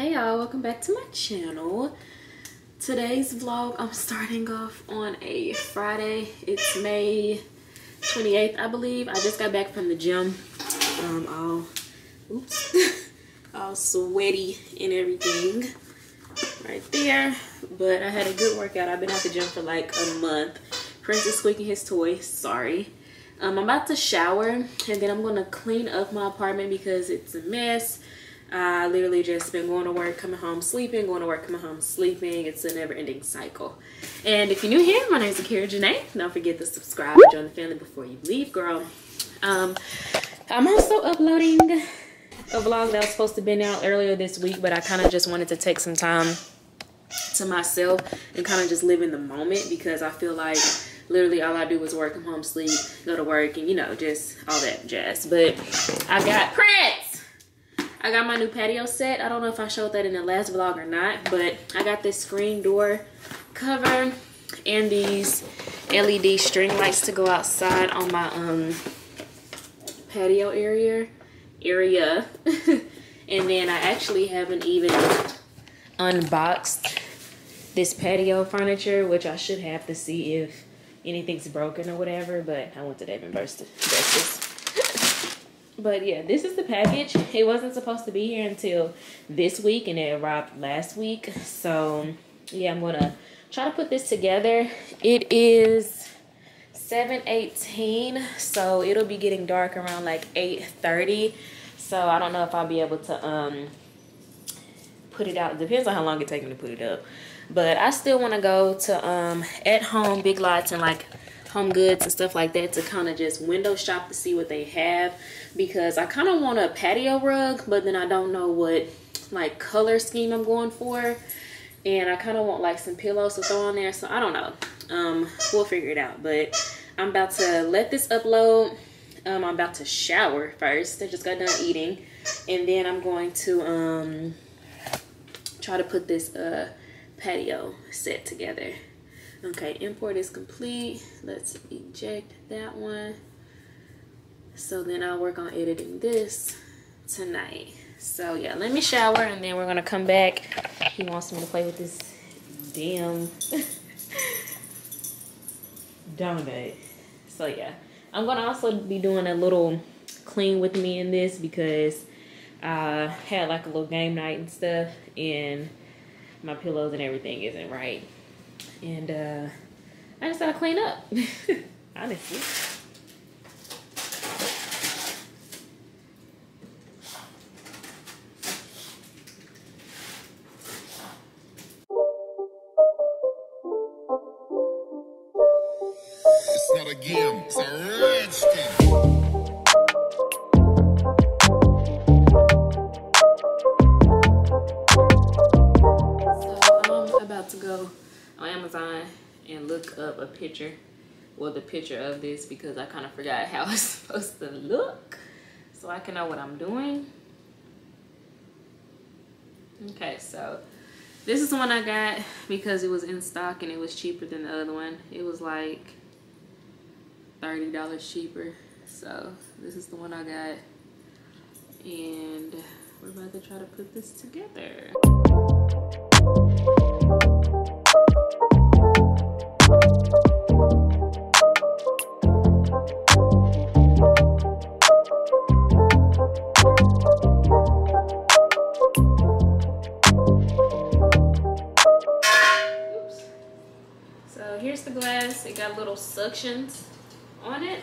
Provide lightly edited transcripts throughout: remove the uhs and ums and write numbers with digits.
Hey y'all, welcome back to my channel. Today's vlog, I'm starting off on a Friday. It's May 28th, I believe. I just got back from the gym. All sweaty and everything right there. But I had a good workout. I've been at the gym for like a month. Prince is squeaking his toy, sorry. I'm about to shower and then I'm gonna clean up my apartment because it's a mess. I literally just been going to work, coming home, sleeping, going to work, coming home, sleeping. It's a never-ending cycle. And if you're new here, my name is Akeira Janee'. Don't forget to subscribe and join the family before you leave, girl. I'm also uploading a vlog that was supposed to have been out earlier this week, but I kind of just wanted to take some time to myself and kind of just live in the moment because I feel like literally all I do is work, come home, sleep, go to work, and you know, just all that jazz. But I got Prince! I got my new patio set. I don't know if I showed that in the last vlog or not, but I got this screen door cover and these LED string lights to go outside on my patio area. And then I actually haven't even unboxed this patio furniture, which I should have to see if anything's broken or whatever, but I went to Dave and Burst to fix this. But yeah, this is the package. It wasn't supposed to be here until this week and it arrived last week. So yeah, I'm gonna try to put this together. It is 7:18, so it'll be getting dark around like 8:30. So I don't know if I'll be able to put it out. It depends on how long it takes me to put it up. But I still wanna go to At Home, Big Lots, and like Home Goods and stuff like that to kind of just window shop to see what they have, because I kind of want a patio rug, but then I don't know what like color scheme I'm going for, and I kind of want like some pillows to throw on there, so I don't know. We'll figure it out. But I'm about to let this upload. I'm about to shower first. I just got done eating, and then I'm going to try to put this patio set together. Okay, import is complete. Let's eject that one. So then I'll work on editing this tonight. So yeah, let me shower and then we're gonna come back. He wants me to play with this damn donut. So yeah, I'm gonna also be doing a little clean with me in this because I had like a little game night and stuff, and my pillows and everything isn't right. And I just gotta clean up, honestly. It's not a game, it's a rich game. Up a picture, well, the picture of this, because I kind of forgot how it's supposed to look, so I can know what I'm doing. Okay, so this is the one I got because it was in stock and it was cheaper than the other one. It was like $30 cheaper, so this is the one I got, and we're about to try to put this together. Here's the glass. It got little suctions on it.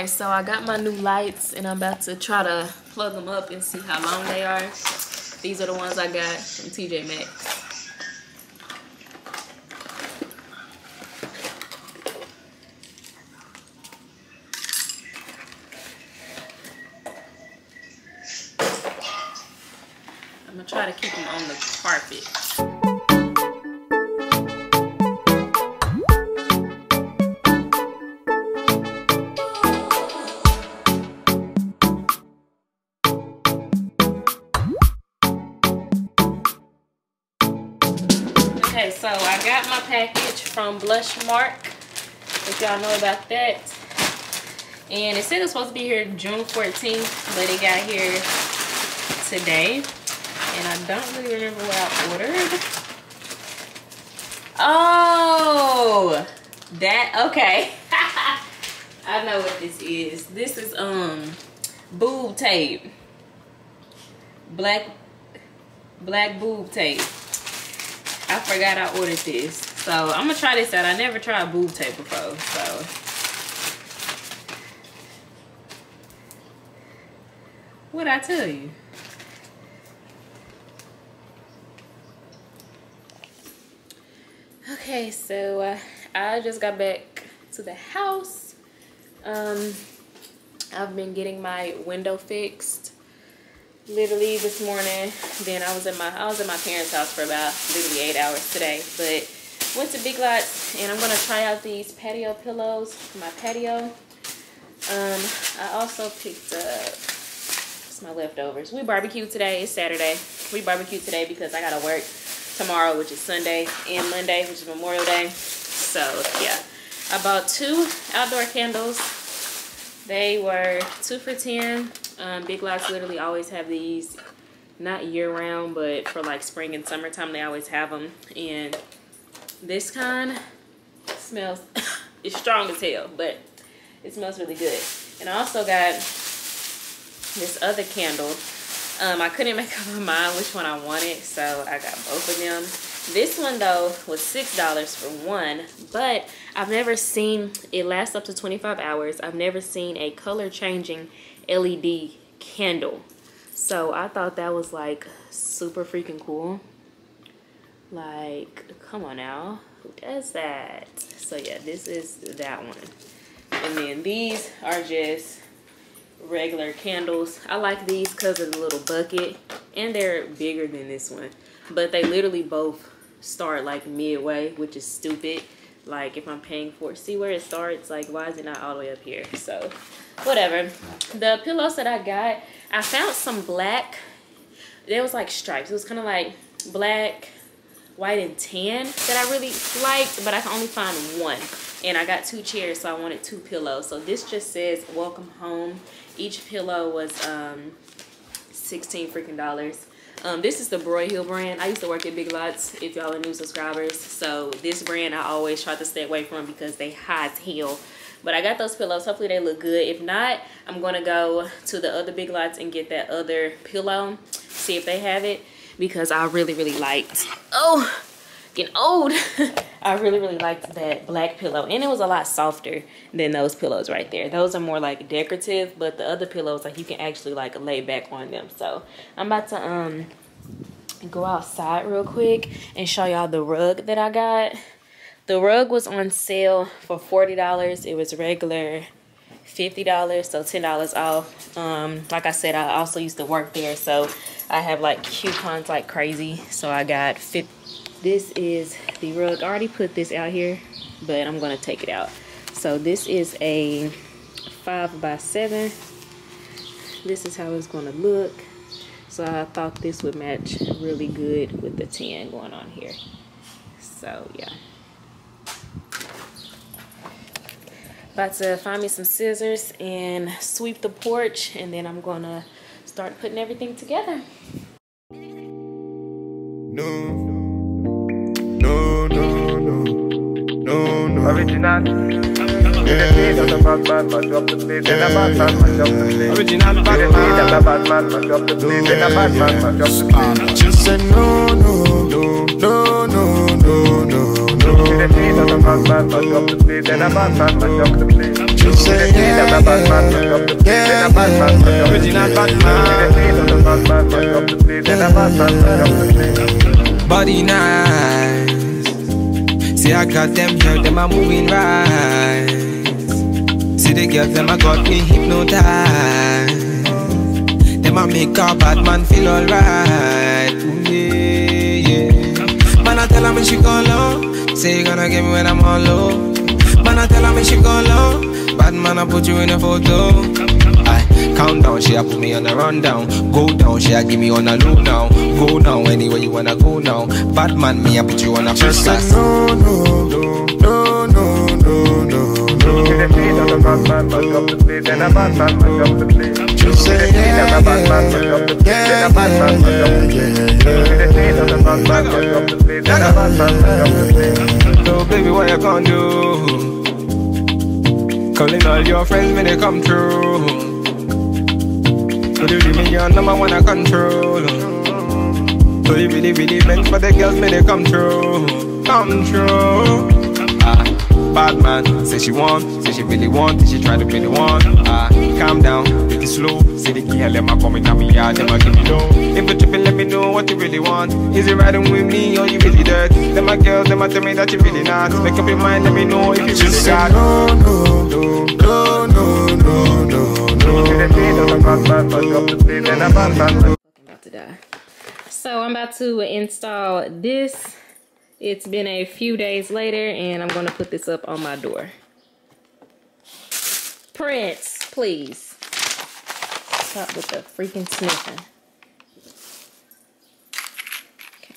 Okay, so I got my new lights and I'm about to try to plug them up and see how long they are. These are the ones I got from TJ Maxx. I'm gonna try to keep them on the carpet. Okay, so I got my package from Blush Mark, if y'all know about that. And it said it was supposed to be here June 14th, but it got here today. And I don't really remember what I ordered. Oh, that, okay. I know what this is. This is boob tape. Black boob tape. I forgot I ordered this. So I'm gonna try this out. I never tried boob tape before, so. What'd I tell you? Okay, so I just got back to the house. I've been getting my window fixed. Literally this morning, then I was at my parents' house for about literally 8 hours today, but went to Big Lots and I'm gonna try out these patio pillows for my patio. I also picked up just my leftovers. We barbecued today. It's Saturday. We barbecued today because I gotta work tomorrow, which is Sunday, and Monday, which is Memorial Day. So yeah, I bought 2 outdoor candles. They were 2 for $10. Big Lots literally always have these, not year-round, but for like spring and summertime they always have them. And this kind smells, it's strong as hell, but it smells really good. And I also got this other candle. I couldn't make up my mind which one I wanted, so I got both of them. This one though was $6 for one, but I've never seen it last up to 25 hours. I've never seen a color changing LED candle, so I thought that was like super freaking cool. Like, come on now, who does that? So yeah, this is that one. And then these are just regular candles. I like these because of the little bucket and they're bigger than this one, but they literally both start like midway, which is stupid. Like, if I'm paying for it, see where it starts? Like, why is it not all the way up here? So whatever. The pillows that I got, I found some black. There was like stripes. It was kind of like black, white, and tan that I really liked, but I can only find one. And I got 2 chairs, so I wanted 2 pillows. So this just says welcome home. Each pillow was $16 freaking dollars. This is the Broy Hill brand. I used to work at Big Lots, if y'all are new subscribers. So this brand I always try to stay away from because they high as hell. But I got those pillows. Hopefully they look good. If not, I'm going to go to the other Big Lots and get that other pillow. See if they have it. Because I really, really liked... Oh! Getting old! I really, really liked that black pillow. And it was a lot softer than those pillows right there. Those are more like decorative. But the other pillows, like, you can actually like lay back on them. So I'm about to go outside real quick and show y'all the rug that I got. The rug was on sale for $40. It was regular $50, so $10 off. Like I said, I also used to work there, so I have like coupons like crazy. So I got $50. This is the rug. I already put this out here, but I'm gonna take it out. So this is a 5 by 7. This is how it's gonna look. So I thought this would match really good with the tan going on here. So yeah. About to find me some scissors and sweep the porch, and then I'm gonna start putting everything together. No. Original. Original. I'm body nice. See I got them girls, them are moving right. See the girls, them I got me hypnotized. Them I make a bad man feel alright. Man I tell her when she go low, say you gonna get me when I'm on low. Man I tell her when she go low, bad man I put you in a photo. I count down, she a put me on a rundown. Go down, she a give me on a loop now. Go down anywhere you wanna go now. Bad man me I put you on a first class. So baby, what you gonna do? Calling all your friends when they come through. So you give me your number one I control. So you really meant for the girls when they come through. Come through. Bad man, say she want, say she really want, say she try to be the one. Calm down, take it slow. Say the girl, let me come in my yard, let me give me low. If you trippin', let me know what you really want. Is it riding with me or you really dirt? Let my girls, let me tell me that you really not. Make up your mind, let me know if you really got. No. About to die. So I'm about to install this. It's been a few days later, and I'm going to put this up on my door. Prince, please. Stop with the freaking sniffing.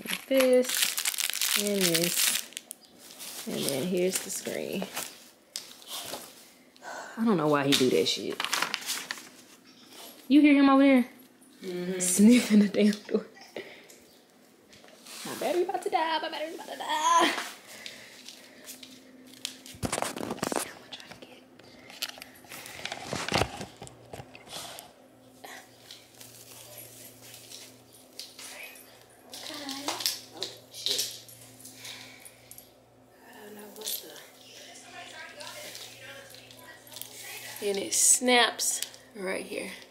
Okay, this. And then here's the screen. I don't know why he do that shit. You hear him over there? Mm-hmm. Sniffing the damn door. My battery about to die, my battery about to die. I'm gonna try to get it. Okay. Oh, shit. I don't know what's the... And it snaps right here.